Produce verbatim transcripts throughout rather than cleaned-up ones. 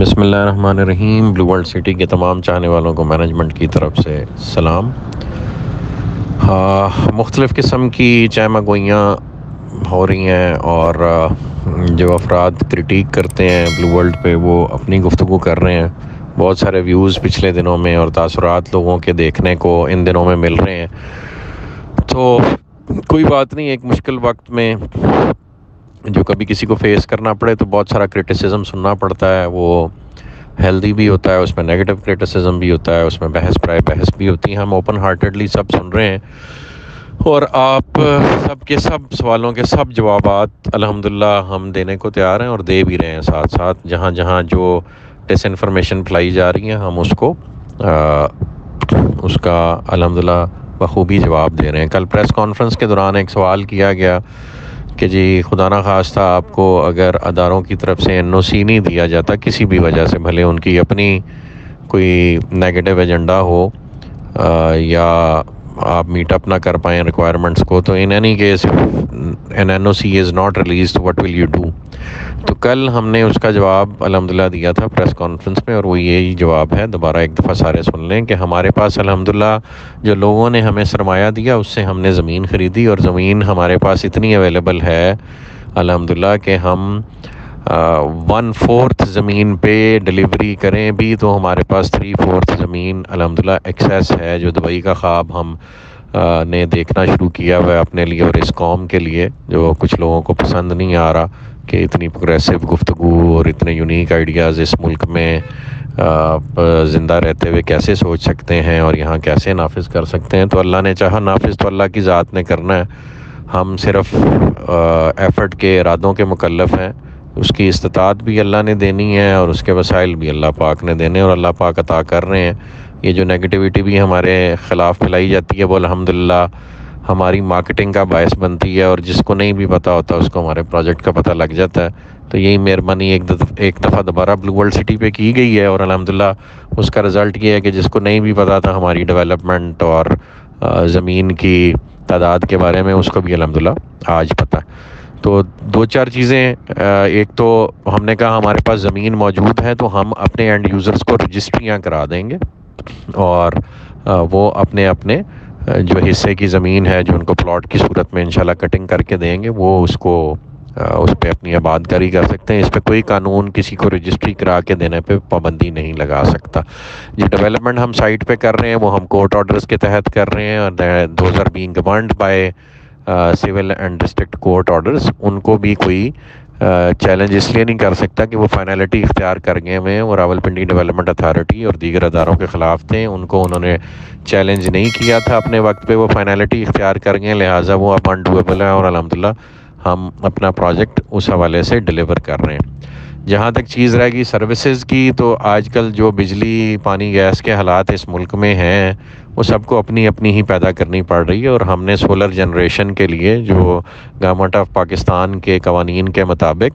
बिस्मिल्लाहिर्रहमानिर्रहीम। Blue world city के तमाम चाहने वालों को मैनेजमेंट की तरफ से सलाम। मुख्तलिफ़ किस्म की चैमा गोइयाँ हो रही हैं और जो अफराद क्रिटिक करते हैं ब्लू वर्ल्ड पे वो अपनी गुफ्तगू कर रहे हैं। बहुत सारे व्यूज़ पिछले दिनों में और तासुरात लोगों के देखने को इन दिनों में मिल रहे हैं, तो कोई बात नहीं। एक मुश्किल वक्त में जो कभी किसी को फेस करना पड़े तो बहुत सारा क्रिटिसिज्म सुनना पड़ता है। वो हेल्दी भी होता है, उसमें नेगेटिव क्रिटिसिज्म भी होता है, उसमें बहस प्राय बहस भी होती है। हम ओपन हार्टेडली सब सुन रहे हैं और आप सब के सब सवालों के सब जवाबात अल्हम्दुलिल्लाह हम देने को तैयार हैं और दे भी रहे हैं। साथ साथ जहाँ जहाँ जो डिसइंफॉर्मेशन फैलाई जा रही है हम उसको आ, उसका अल्हम्दुलिल्लाह बखूबी जवाब दे रहे हैं। कल प्रेस कॉन्फ्रेंस के दौरान एक सवाल किया गया कि जी खुदा ना खास्ता आपको अगर अदारों की तरफ से एन ओ सी नहीं दिया जाता किसी भी वजह से, भले उनकी अपनी कोई नेगेटिव एजेंडा हो आ, या आप मीटअप ना कर पाएँ रिक्वायरमेंट्स को, तो in any case N N O C is not release what will you do. तो कल हमने उसका जवाब अल्हम्दुलिल्लाह दिया था प्रेस कॉन्फ्रेंस में और वो यही जवाब है, दोबारा एक दफ़ा सारे सुन लें, कि हमारे पास अल्हम्दुलिल्लाह जो लोगों ने हमें सरमाया दिया उससे हमने ज़मीन ख़रीदी और ज़मीन हमारे पास इतनी अवेलेबल है अल्हम्दुलिल्लाह कि हम वन फोर्थ ज़मीन पे डिलीवरी करें भी तो हमारे पास थ्री फोर्थ ज़मीन अल्हम्दुलिल्लाह एक्सेस है। जो दुबई का ख्वाब हम आ, ने देखना शुरू किया हुआ है अपने लिए और इस कौम के लिए, जो कुछ लोगों को पसंद नहीं आ रहा कि इतनी प्रोग्रेसिव गुफ्तगू और इतने यूनिक आइडियाज़ इस मुल्क में ज़िंदा रहते हुए कैसे सोच सकते हैं और यहाँ कैसे नाफिज कर सकते हैं। तो अल्लाह ने चाहा, नाफिज तो अल्लाह की ज़ात ने करना है। हम सिर्फ एफ़र्ट के इरादों के मुकल्लफ़ हैं, उसकी इस्तात भी अल्लाह ने देनी है और उसके वसाइल भी अल्लाह पाक ने देने और अल्लाह पाक अता कर रहे हैं। ये जो नेगेटिविटी भी हमारे ख़िलाफ़ फैलाई जाती है वो अल्हम्दुलिल्लाह हमारी मार्केटिंग का बायस बनती है और जिसको नहीं भी पता होता उसको हमारे प्रोजेक्ट का पता लग जाता है। तो यही मेहरबानी एक दफ़ एक दफ़ा दोबारा ब्लू वर्ल्ड सिटी पे की गई है और अल्हम्दुलिल्लाह उसका रिज़ल्ट ये है कि जिसको नहीं भी पता था हमारी डेवलपमेंट और ज़मीन की तादाद के बारे में, उसको भी अल्हम्दुलिल्लाह आज पता है। तो दो चार चीज़ें, एक तो हमने कहा हमारे पास ज़मीन मौजूद है तो हम अपने एंड यूज़र्स को रजिस्ट्रियाँ करा देंगे और वो अपने अपने जो हिस्से की ज़मीन है जो उनको प्लॉट की सूरत में इंशाल्लाह कटिंग करके देंगे वो उसको उस पर अपनी आबादकारी कर सकते हैं। इस पर कोई कानून किसी को रजिस्ट्री करा के देने पे पाबंदी नहीं लगा सकता। जो डेवलपमेंट हम साइट पे कर रहे हैं वो हम कोर्ट ऑर्डर्स के तहत कर रहे हैं और those are being governed by civil and district court orders. उनको भी कोई चैलेंज इसलिए नहीं कर सकता कि वो फाइनलिटी इख्तियार कर गए हुए हैं। वो रावलपिंडी डेवलपमेंट अथॉरिटी और दीगर अदारों के ख़िलाफ़ थे, उनको उन्होंने चैलेंज नहीं किया था अपने वक्त पे, वो फाइनलिटी इख्तियार कर गए, लिहाजा वो अब अनडूएबल है और अल्हम्दुलिल्लाह हम अपना प्रोजेक्ट उस हवाले से डिलीवर कर रहे हैं। जहाँ तक चीज़ रहेगी सर्विसेज की, तो आजकल जो बिजली पानी गैस के हालात इस मुल्क में हैं वो सबको अपनी अपनी ही पैदा करनी पड़ रही है और हमने सोलर जनरेशन के लिए जो गवर्नमेंट ऑफ पाकिस्तान के कवानीन के मुताबिक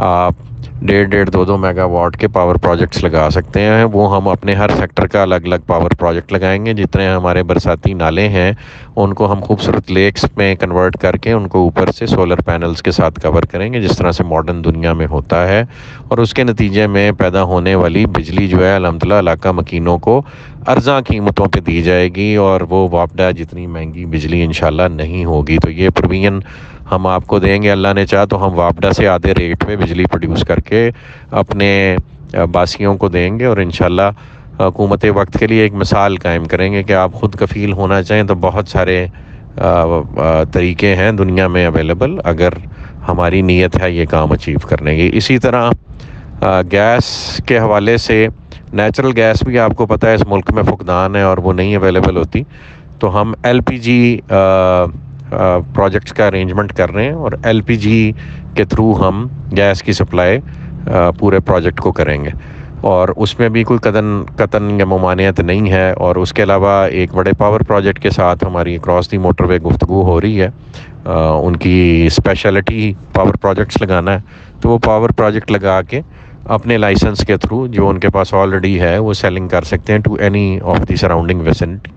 आप डेढ़ डेढ़ दो दो मेगावाट के पावर प्रोजेक्ट्स लगा सकते हैं। वो हम अपने हर सेक्टर का अलग अलग पावर प्रोजेक्ट लगाएंगे। जितने हमारे बरसाती नाले हैं उनको हम खूबसूरत लेक्स में कन्वर्ट करके उनको ऊपर से सोलर पैनल्स के साथ कवर करेंगे, जिस तरह से मॉडर्न दुनिया में होता है। और उसके नतीजे में पैदा होने वाली बिजली जो है अल्हम्दुलिल्लाह इलाका मकीनों को अर्जा कीमतों पर दी जाएगी और वो वापडा जितनी महंगी बिजली इंशाल्लाह नहीं होगी। तो ये प्रोविजन हम आपको देंगे, अल्लाह ने चाहा तो हम वापडा से आधे रेट पे बिजली प्रोड्यूस करके अपने बासियों को देंगे और इंशाल्लाह हुकूमत वक्त के लिए एक मिसाल कायम करेंगे कि आप ख़ुद कफ़ील होना चाहें तो बहुत सारे तरीके हैं दुनिया में अवेलेबल, अगर हमारी नीयत है ये काम अचीव करने की। इसी तरह गैस के हवाले से नेचुरल गैस भी आपको पता है इस मुल्क में फुकदान है और वो नहीं अवेलेबल होती, तो हम एलपीजी प्रोजेक्ट्स का अरेंजमेंट कर रहे हैं और एलपीजी के थ्रू हम गैस की सप्लाई पूरे प्रोजेक्ट को करेंगे और उसमें भी कोई कतन कतन या ममानियत नहीं है। और उसके अलावा एक बड़े पावर प्रोजेक्ट के साथ हमारी क्रॉस दी मोटरवे गुफ्तगू हो रही है, आ, उनकी स्पेशलिटी पावर प्रोजेक्ट्स लगाना है, तो वो पावर प्रोजेक्ट लगा के अपने लाइसेंस के थ्रू जो उनके पास ऑलरेडी है वो सेलिंग कर सकते हैं to any of the surrounding vicinity.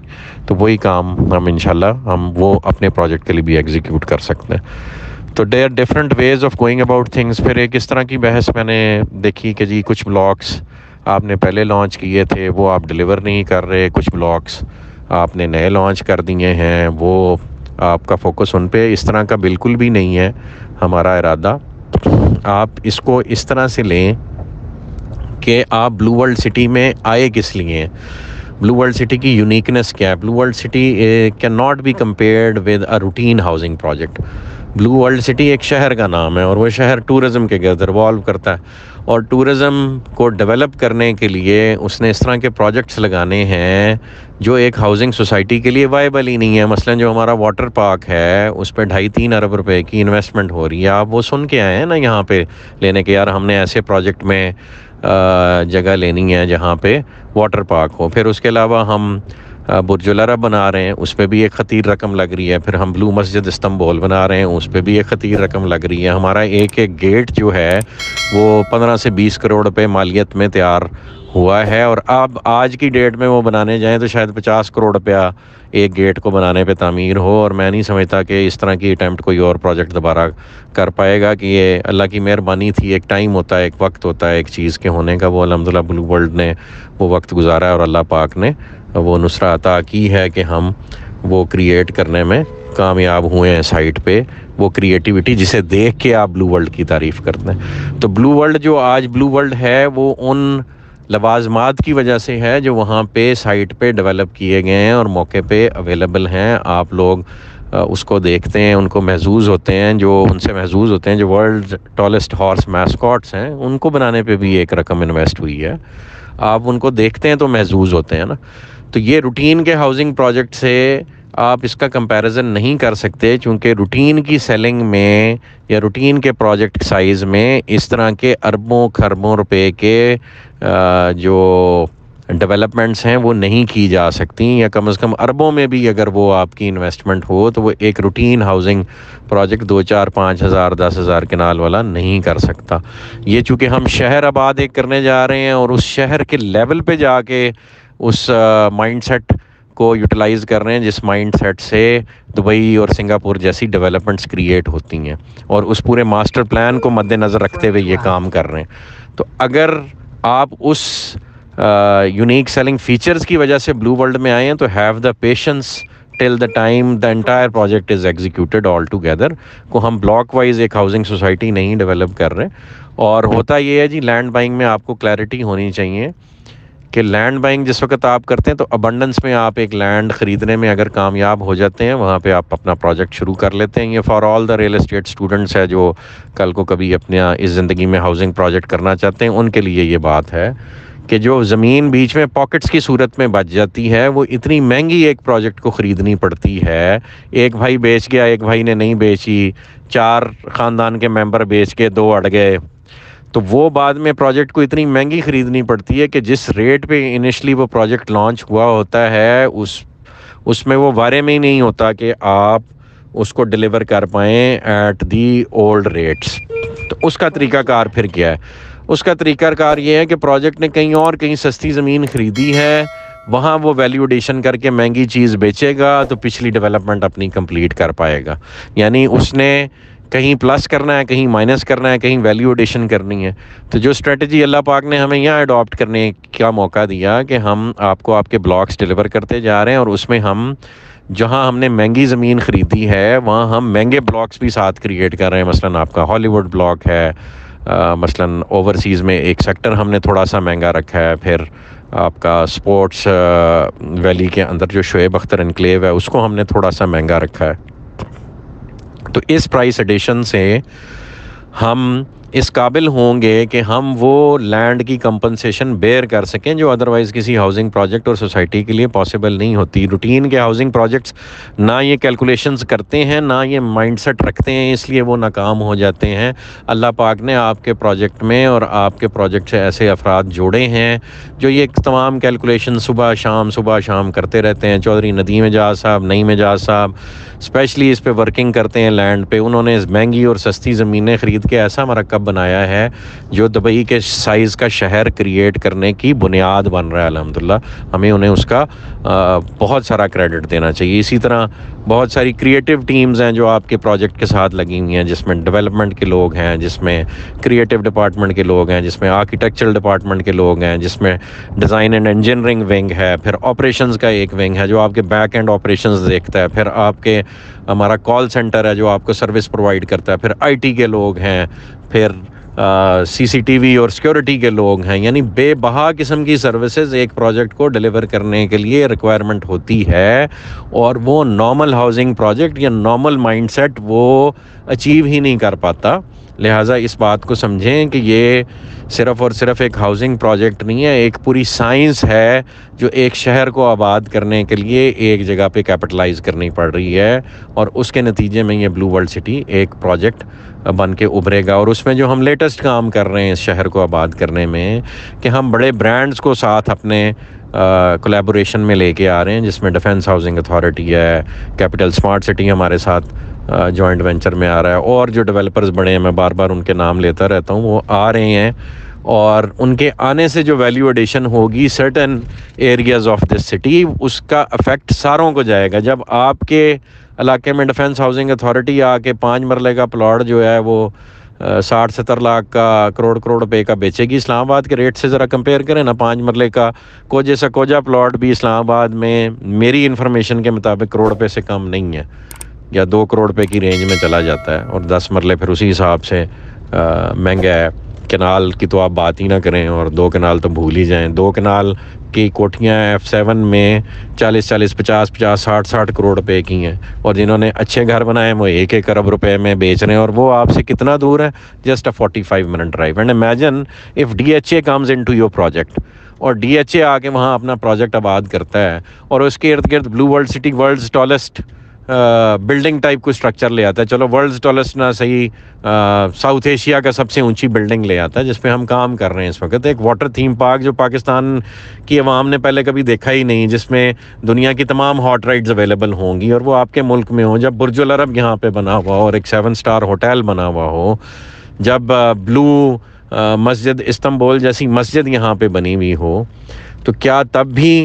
तो वही काम हम इंशाल्लाह हम वो अपने प्रोजेक्ट के लिए भी एग्जीक्यूट कर सकते हैं। तो they are different ways of going about things. फिर एक इस तरह की बहस मैंने देखी कि जी कुछ ब्लॉक्स आपने पहले लॉन्च किए थे वो आप डिलीवर नहीं कर रहे, कुछ ब्लॉक्स आपने नए लॉन्च कर दिए हैं वो आपका फोकस उन पे, इस तरह का बिल्कुल भी नहीं है हमारा इरादा। आप इसको इस तरह से लें कि आप ब्लू वर्ल्ड सिटी में आए किस लिए, ब्लू वर्ल्ड सिटी की यूनिकनेस क्या है। Blue world city can not be compared with a routine housing project. Blue world city एक शहर का नाम है और वो शहर टूरिज़म के गर्द रिवॉल्व करता है और टूरिज़म को डेवलप करने के लिए उसने इस तरह के प्रोजेक्ट्स लगाने हैं जो एक हाउसिंग सोसाइटी के लिए वायबल ही नहीं है। मसलन जो हमारा वाटर पार्क है उस पर ढाई तीन अरब रुपए की इन्वेस्टमेंट हो रही है। आप वो सुन के आए हैं ना यहाँ पे लेने के, यार हमने ऐसे प्रोजेक्ट में जगह लेनी है जहाँ पे वाटर पार्क हो। फिर उसके अलावा हम बुर्जुल अरब बना रहे हैं, उस पर भी एक ख़तीर रकम लग रही है। फिर हम ब्लू मस्जिद इस्तंबुल बना रहे हैं, उस पर भी एक ख़तीर रकम लग रही है। हमारा एक एक गेट जो है वो पंद्रह से बीस करोड़ पे मालियत में तैयार हुआ है और अब आज की डेट में वो बनाने जाएं तो शायद पचास करोड़ रुपया एक गेट को बनाने पे तामीर हो। और मैं नहीं समझता कि इस तरह की अटैम्प्ट कोई और प्रोजेक्ट दोबारा कर पाएगा। कि ये अल्लाह की मेहरबानी थी, एक टाइम होता है, एक वक्त होता है एक चीज़ के होने का, वो अलहम्दुलिल्लाह ब्लू वर्ल्ड ने वो वक्त गुजारा है और अल्लाह पाक ने वो नुसरा अता की है कि हम वो क्रिएट करने में कामयाब हुए हैं साइट पे, वो क्रिएटिविटी जिसे देख के आप ब्लू वर्ल्ड की तारीफ़ करते हैं। तो ब्लू वर्ल्ड जो आज ब्लू वर्ल्ड है वो उन लवाजमात की वजह से है जो वहाँ पे साइट पे डेवलप किए गए हैं और मौके पे अवेलेबल हैं। आप लोग उसको देखते हैं, उनको महसूस होते हैं, जो उनसे महसूस होते हैं। जो वर्ल्ड टॉलेस्ट हॉर्स मैस्कॉट्स हैं उनको बनाने पे भी एक रकम इन्वेस्ट हुई है। आप उनको देखते हैं तो महसूस होते हैं ना। तो ये रूटीन के हाउसिंग प्रोजेक्ट से आप इसका कंपैरिजन नहीं कर सकते, क्योंकि रूटीन की सेलिंग में या रूटीन के प्रोजेक्ट साइज़ में इस तरह के अरबों खरबों रुपए के जो डेवलपमेंट्स हैं वो नहीं की जा सकती, या कम से कम अरबों में भी अगर वो आपकी इन्वेस्टमेंट हो तो वो एक रूटीन हाउसिंग प्रोजेक्ट दो चार पाँच हज़ार दस हज़ार कनाल वाला नहीं कर सकता। ये चूँकि हम शहर आबाद एक करने जा रहे हैं और उस शहर के लेवल पे जाके उस माइंडसेट को यूटिलाइज़ कर रहे हैं जिस माइंडसेट से दुबई और सिंगापुर जैसी डेवलपमेंट्स क्रिएट होती हैं, और उस पूरे मास्टर प्लान को मद्देनज़र रखते हुए ये काम कर रहे हैं। तो अगर आप उस यूनिक सेलिंग फीचर्स की वजह से ब्लू वर्ल्ड में आए हैं तो have the patience till the time the entire project is executed all together. को हम ब्लॉक वाइज एक हाउसिंग सोसाइटी नहीं डेवलप कर रहे। और होता ये है जी, लैंड बाइंग में आपको क्लैरिटी होनी चाहिए कि लैंड बाइंग जिस वक्त आप करते हैं तो अबंडेंस में आप एक लैंड ख़रीदने में अगर कामयाब हो जाते हैं वहाँ पे आप अपना प्रोजेक्ट शुरू कर लेते हैं। ये for all the real estate students है जो कल को कभी अपने इस ज़िंदगी में हाउसिंग प्रोजेक्ट करना चाहते हैं, उनके लिए ये बात है कि जो ज़मीन बीच में पॉकेट्स की सूरत में बच जाती है वो इतनी महंगी एक प्रोजेक्ट को ख़रीदनी पड़ती है। एक भाई बेच गया, एक भाई ने नहीं बेची, चार ख़ानदान के मेंबर बेच के दो अड़ गए, तो वो बाद में प्रोजेक्ट को इतनी महंगी ख़रीदनी पड़ती है कि जिस रेट पे इनिशली वो प्रोजेक्ट लॉन्च हुआ होता है उस उसमें वो बारे में ही नहीं होता कि आप उसको डिलीवर कर पाएँ एट दी ओल्ड रेट्स। तो उसका तरीक़ाकार फिर क्या है? उसका तरीक़ाकार ये है कि प्रोजेक्ट ने कहीं और कहीं सस्ती ज़मीन ख़रीदी है, वहाँ वो वैल्यू एडिशन करके महंगी चीज़ बेचेगा तो पिछली डेवलपमेंट अपनी कंप्लीट कर पाएगा। यानी उसने कहीं प्लस करना है, कहीं माइनस करना है, कहीं वैल्यू एडिशन करनी है। तो जो स्ट्रेटजी अल्लाह पाक ने हमें यहाँ अडॉप्ट करने का मौका दिया कि हम आपको आपके ब्लॉक्स डिलीवर करते जा रहे हैं और उसमें हम जहाँ हमने महंगी ज़मीन ख़रीदी है वहाँ हम महंगे ब्लॉक्स भी साथ क्रिएट कर रहे हैं। मसलन आपका हॉलीवुड ब्लॉक है, आ, मसलन ओवरसीज़ में एक सेक्टर हमने थोड़ा सा महंगा रखा है। फिर आपका स्पोर्ट्स वैली के अंदर जो शोएब अख्तर एनक्लेव है उसको हमने थोड़ा सा महंगा रखा है। तो इस प्राइस एडिशन से हम इस काबिल होंगे कि हम वो लैंड की कंपनसेशन बेयर कर सकें जो अदरवाइज़ किसी हाउसिंग प्रोजेक्ट और सोसाइटी के लिए पॉसिबल नहीं होती। रूटीन के हाउसिंग प्रोजेक्ट्स ना ये कैलकुलेशंस करते हैं ना ये माइंडसेट रखते हैं, इसलिए वो नाकाम हो जाते हैं। अल्लाह पाक ने आपके प्रोजेक्ट में और आपके प्रोजेक्ट से ऐसे अफराद जोड़े हैं जो ये तमाम कैलकुलेशन सुबह शाम सुबह शाम करते रहते हैं। चौधरी नदीम निजात साहब, नईम निजात साहब, स्पेशली इस पे वर्किंग करते हैं लैंड पे, उन्होंने महंगी और सस्ती ज़मीनें ख़रीद के ऐसा मरकब बनाया है जो दुबई के साइज़ का शहर क्रिएट करने की बुनियाद बन रहा है। अलहम्दुलिल्लाह हमें उन्हें उसका आ, बहुत सारा क्रेडिट देना चाहिए। इसी तरह बहुत सारी क्रिएटिव टीम्स हैं जो आपके प्रोजेक्ट के साथ लगी हुई हैं, जिसमें डेवलपमेंट के लोग हैं, जिसमें क्रिएटिव डिपार्टमेंट के लोग हैं, जिसमें आर्किटेक्चरल डिपार्टमेंट के लोग हैं, जिसमें डिज़ाइन एंड इंजीनियरिंग विंग है, फिर ऑपरेशंस का एक विंग है जो आपके बैक एंड ऑपरेशंस देखता है, फिर आपके हमारा कॉल सेंटर है जो आपको सर्विस प्रोवाइड करता है, फिर आईटी के लोग हैं, फिर सीसीटीवी और सिक्योरिटी के लोग हैं। यानी बेबहा किस्म की सर्विसेज एक प्रोजेक्ट को डिलीवर करने के लिए रिक्वायरमेंट होती है, और वो नॉर्मल हाउसिंग प्रोजेक्ट या नॉर्मल माइंडसेट वो अचीव ही नहीं कर पाता। लिहाजा इस बात को समझें कि ये सिर्फ़ और सिर्फ एक हाउसिंग प्रोजेक्ट नहीं है, एक पूरी साइंस है जो एक शहर को आबाद करने के लिए एक जगह पे कैपिटलाइज करनी पड़ रही है, और उसके नतीजे में ये ब्लू वर्ल्ड सिटी एक प्रोजेक्ट बन के उभरेगा। और उसमें जो हम लेटेस्ट काम कर रहे हैं इस शहर को आबाद करने में, कि हम बड़े ब्रांड्स को साथ अपने कोलैबोरेशन में लेके आ रहे हैं, जिसमें डिफेंस हाउसिंग अथॉरिटी है, कैपिटल स्मार्ट सिटी हमारे साथ जॉइंट वेंचर में आ रहा है, और जो डेवलपर्स बड़े हैं, मैं बार बार उनके नाम लेता रहता हूँ, वो आ रहे हैं, और उनके आने से जो वैल्यू एडिशन होगी certain areas of this city, उसका इफेक्ट सारों को जाएगा। जब आपके इलाके में डिफेंस हाउसिंग अथॉरिटी आके पाँच मरले का प्लॉट जो है वो साठ सत्तर लाख का, करोड़ करोड़ रुपए का बेचेगी, इस्लामाबाद के रेट से ज़रा कंपेयर करें ना, पाँच मरले का कोजे से कोजा प्लॉट भी इस्लामाबाद में मेरी इन्फॉर्मेशन के मुताबिक करोड़ रुपये से कम नहीं है, या दो करोड़ रुपये की रेंज में चला जाता है, और दस मरले फिर उसी हिसाब से महंगा है। कनाल की तो आप बात ही ना करें, और दो कनाल तो भूल ही जाएं, दो कनाल की कोठियाँ एफ़ सेवन में चालीस चालीस पचास पचास साठ साठ करोड़ रुपए की हैं, और जिन्होंने अच्छे घर बनाए वो एक एक अरब रुपए में बेच रहे हैं, और वो आपसे कितना दूर है, just a forty five minute drive. And imagine if D H A comes in to your project, और डी एच ए आके वहाँ अपना प्रोजेक्ट आबाद करता है, और उसके इर्द गिर्द blue world city world's tallest building type को स्ट्रक्चर ले आता है, चलो वर्ल्ड्स टॉलेस्ट ना सही, साउथ एशिया का सबसे ऊंची बिल्डिंग ले आता है, जिस पे हम काम कर रहे हैं इस वक्त। एक वाटर थीम पार्क जो पाकिस्तान की अवाम ने पहले कभी देखा ही नहीं, जिसमें दुनिया की तमाम हॉट राइड्स अवेलेबल होंगी, और वो आपके मुल्क में हो। जब बुर्जुल अरब यहाँ पर बना हुआ हो, और एक सेवन स्टार होटल बना हुआ हो, जब ब्लू मस्जिद इस्तंबुल जैसी मस्जिद यहाँ पर बनी हुई हो, तो क्या तब भी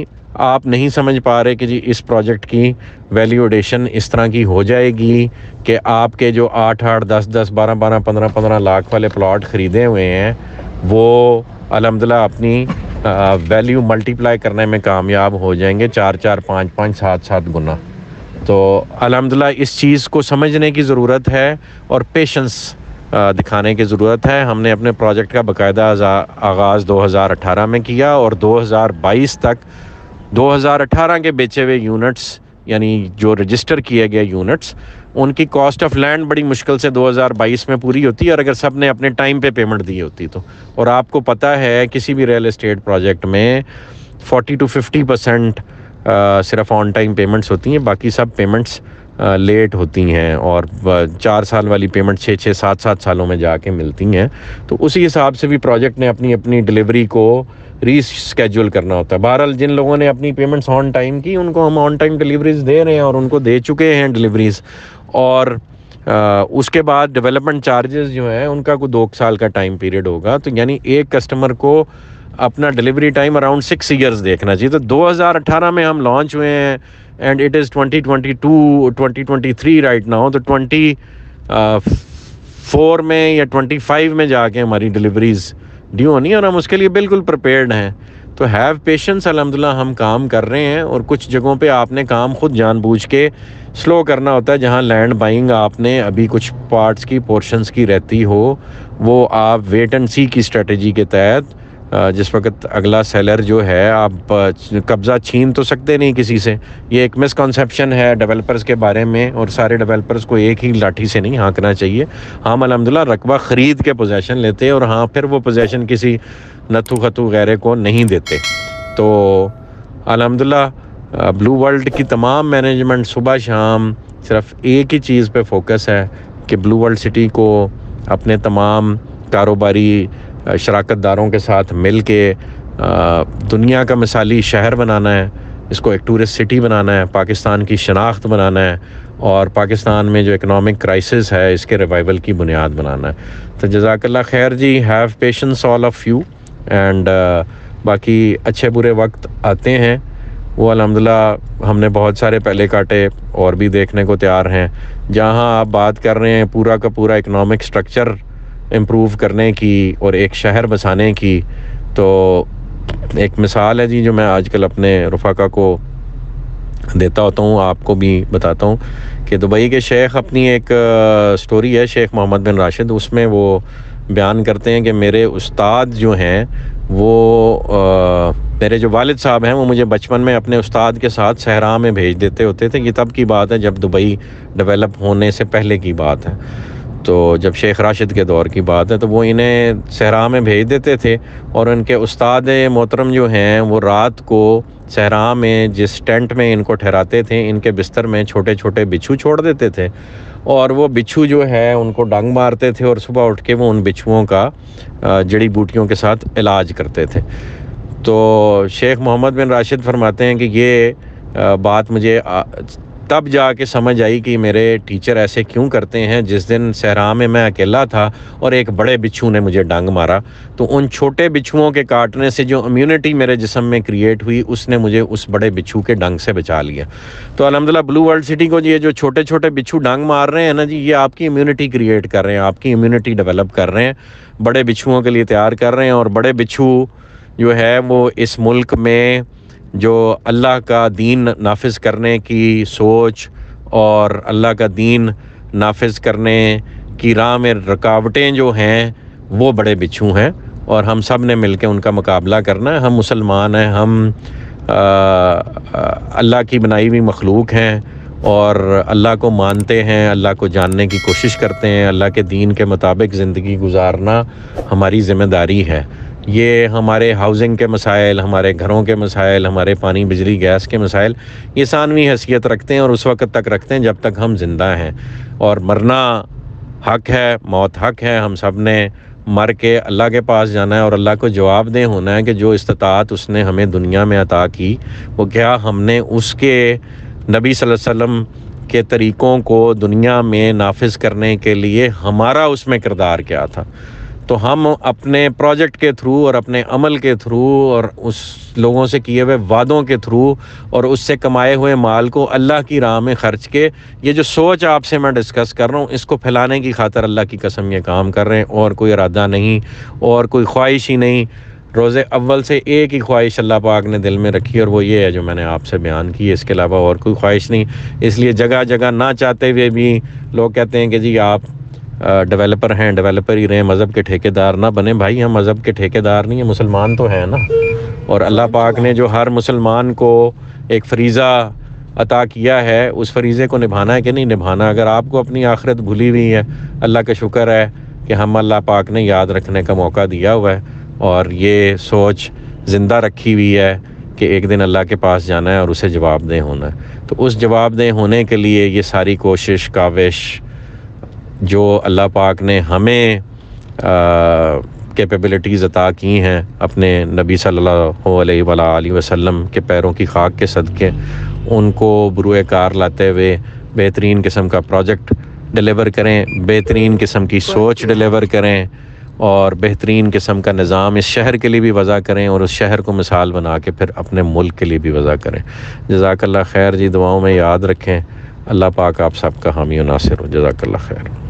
आप नहीं समझ पा रहे कि जी इस प्रोजेक्ट की वैल्यू एडिशन इस तरह की हो जाएगी कि आपके जो आठ आठ दस दस बारह बारह पंद्रह पंद्रह लाख वाले प्लॉट ख़रीदे हुए हैं वो अलहम्दुलिल्लाह अपनी वैल्यू मल्टीप्लाई करने में कामयाब हो जाएंगे, चार चार पाँच पाँच सात सात गुना। तो अलहम्दुलिल्लाह इस चीज़ को समझने की ज़रूरत है और पेशेंस दिखाने की ज़रूरत है। हमने अपने प्रोजेक्ट का बाकायदा आगाज़ दो हज़ार अठारह में किया और दो हज़ार बाईस तक दो हज़ार अठारह के बेचे हुए यूनिट्स यानी जो रजिस्टर किए गए यूनिट्स, उनकी कॉस्ट ऑफ लैंड बड़ी मुश्किल से दो हज़ार बाईस में पूरी होती है, और अगर सब ने अपने टाइम पे पेमेंट दी होती तो। और आपको पता है किसी भी रियल एस्टेट प्रोजेक्ट में चालीस टू पचास परसेंट सिर्फ ऑन टाइम पेमेंट्स होती हैं, बाकी सब पेमेंट्स लेट होती हैं, और चार साल वाली पेमेंट छः छः सात सात सालों में जाके मिलती हैं। तो उसी हिसाब से भी प्रोजेक्ट ने अपनी अपनी डिलीवरी को रीस्केड्यूल करना होता है। बहरहाल जिन लोगों ने अपनी पेमेंट्स ऑन टाइम की, उनको हम ऑन टाइम डिलीवरीज़ दे रहे हैं और उनको दे चुके हैं डिलीवरीज़, और आ, उसके बाद डेवलपमेंट चार्जेस जो हैं उनका कोई दो साल का टाइम पीरियड होगा। तो यानी एक कस्टमर को अपना delivery time around six years देखना चाहिए। तो दो हज़ार अठारह में हम लॉन्च हुए हैं and it is twenty twenty two, twenty twenty three right now. तो चौबीस में या पच्चीस में जाके हमारी डिलीवरीज़ ड्यू होनी है और हम उसके लिए बिल्कुल प्रिपेयर्ड हैं। तो हैव पेशेंस, अलहमदिल्ला हम काम कर रहे हैं। और कुछ जगहों पे आपने काम खुद जानबूझ के स्लो करना होता है, जहाँ लैंड बाइंग आपने अभी कुछ पार्ट्स की पोर्शंस की रहती हो, वो आप वेट एंड सी की स्ट्रेटजी के तहत, जिस वक्त अगला सेलर जो है, आप कब्ज़ा छीन तो सकते नहीं किसी से। ये एक मिसकॉन्सेप्शन है डेवलपर्स के बारे में, और सारे डेवलपर्स को एक ही लाठी से नहीं हाँकना चाहिए। हम अल्हम्दुलिल्लाह रकबा ख़रीद के पोजेसन लेते हैं और हाँ फिर वो पोजेसन किसी नथु खतु गैरे को नहीं देते। तो अल्हम्दुलिल्लाह ब्लू वर्ल्ड की तमाम मैनेजमेंट सुबह शाम सिर्फ एक ही चीज़ पर फोकस है कि ब्लू वर्ल्ड सिटी को अपने तमाम कारोबारी शराकत दारों के साथ मिल के दुनिया का मिसाली शहर बनाना है। इसको एक टूरिस्ट सिटी बनाना है, पाकिस्तान की शनाख्त बनाना है और पाकिस्तान में जो इकनॉमिक क्राइसिस है इसके रिवाइवल की बुनियाद बनाना है। तो जज़ाकल्लाह खैर जी, have patience all of you and बाकी अच्छे बुरे वक्त आते हैं, वो अल्हम्दुलिल्लाह हमने बहुत सारे पहले काटे और भी देखने को तैयार हैं। जहाँ आप बात कर रहे हैं पूरा का पूरा इकनॉमिक स्ट्रक्चर इम्प्रूव करने की और एक शहर बसाने की, तो एक मिसाल है जी जो मैं आजकल अपने रफ़ाका को देता होता हूँ, आपको भी बताता हूँ कि दुबई के शेख अपनी एक स्टोरी है शेख मोहम्मद बिन राशिद, उसमें वो बयान करते हैं कि मेरे उस्ताद जो हैं वो आ, मेरे जो वालिद साहब हैं वो मुझे बचपन में अपने उस्ताद के साथ सहरा में भेज देते होते थे। ये तब की बात है जब दुबई डेवलप होने से पहले की बात है, तो जब शेख राशिद के दौर की बात है, तो वो इन्हें सहरा में भेज देते थे और उनके उस्ताद मोहतरम जो हैं वो रात को सहरा में जिस टेंट में इनको ठहराते थे इनके बिस्तर में छोटे छोटे बिच्छू छोड़ देते थे और वो बिच्छू जो है उनको डंग मारते थे और सुबह उठ के वो उन बिच्छुओं का जड़ी बूटियों के साथ इलाज करते थे। तो शेख मोहम्मद बिन राशिद फरमाते हैं कि ये बात मुझे तब जाके समझ आई कि मेरे टीचर ऐसे क्यों करते हैं। जिस दिन सहरा में मैं अकेला था और एक बड़े बिच्छू ने मुझे डांग मारा, तो उन छोटे बिच्छुओं के काटने से जो इम्यूनिटी मेरे जिस्म में क्रिएट हुई उसने मुझे उस बड़े बिच्छू के डांग से बचा लिया। तो अल्हम्दुलिल्लाह ब्लू वर्ल्ड सिटी को ये जो छोटे छोटे बिच्छू डांग मार रहे हैं ना जी, ये आपकी इम्यूनिटी क्रिएट कर रहे हैं, आपकी इम्यूनिटी डेवलप कर रहे हैं, बड़े बिच्छुओं के लिए तैयार कर रहे हैं। और बड़े बिच्छू जो है वो इस मुल्क में जो अल्लाह का दीन नाफिज करने की सोच और अल्लाह का दीन नाफिज करने की राह में रुकावटें जो हैं वो बड़े बिच्छू हैं और हम सब ने मिल के उनका मुकाबला करना है। हम मुसलमान हैं, हम अल्लाह की बनाई हुई मखलूक हैं और अल्लाह को मानते हैं, अल्लाह को जानने की कोशिश करते हैं, अल्लाह के दीन के मुताबिक ज़िंदगी गुजारना हमारी ज़िम्मेदारी है। ये हमारे हाउसिंग के मसाइल, हमारे घरों के मसाइल, हमारे पानी बिजली गैस के मसाइल ये सानवी हैसियत रखते हैं और उस वक्त तक रखते हैं जब तक हम ज़िंदा हैं। और मरना हक है, मौत हक है, हम सब ने मर के अल्लाह के पास जाना है और अल्लाह को जवाब देह होना है कि जो इस्तात उसने हमें दुनिया में अता की वो क्या हमने उसके नबी सल्लल्लाहु अलैहि वसल्लम के तरीक़ों को दुनिया में नाफिज करने के लिए हमारा उसमें किरदार क्या था। तो हम अपने प्रोजेक्ट के थ्रू और अपने अमल के थ्रू और उस लोगों से किए हुए वादों के थ्रू और उससे कमाए हुए माल को अल्लाह की राह में खर्च के ये जो सोच आपसे मैं डिस्कस कर रहा हूँ इसको फैलाने की खातर अल्लाह की कसम ये काम कर रहे हैं। और कोई इरादा नहीं और कोई ख्वाहिश ही नहीं, रोज़े अव्वल से एक ही ख्वाहिश अल्लाह पाक ने दिल में रखी और वो ये है जो मैंने आपसे बयान की है, इसके अलावा और कोई ख्वाहिश नहीं। इसलिए जगह जगह ना चाहते हुए भी लोग कहते हैं कि जी आप डेवलपर हैं, डेवलपर ही रहें, मज़हब के ठेकेदार ना बने। भाई हम मज़हब के ठेकेदार नहीं हैं, मुसलमान तो हैं ना। और अल्लाह पाक ने जो हर मुसलमान को एक फरीज़ा अता किया है उस फरीज़े को निभाना है कि नहीं निभाना। अगर आपको अपनी आखिरत भूली हुई है, अल्लाह का शुक्र है कि हम अल्लाह पाक ने याद रखने का मौका दिया हुआ है और ये सोच ज़िंदा रखी हुई है कि एक दिन अल्लाह के पास जाना है और उसे जवाबदेह होना है। तो उस जवाबदेह होने के लिए ये सारी कोशिश काविश जो अल्लाह पाक ने हमें कैपेबिलिटीज़ अता की हैं अपने नबी सल्लल्लाहु अलैहि वसल्लम के पैरों की खाक के सदक़े, उनको बुरुए कार लाते हुए बेहतरीन किस्म का प्रोजेक्ट डिलीवर करें, बेहतरीन किस्म की सोच डिलीवर करें और बेहतरीन किस्म का निज़ाम इस शहर के लिए भी वज़ा करें और उस शहर को मिसाल बना के फिर अपने मुल्क के लिए भी वज़ा करें। जज़ाकल्लाह खैर जी, दुआओं में याद रखें। अल्लाह पाक आप सबका हामी और नासिर हो। जज़ाकल्लाह खैर।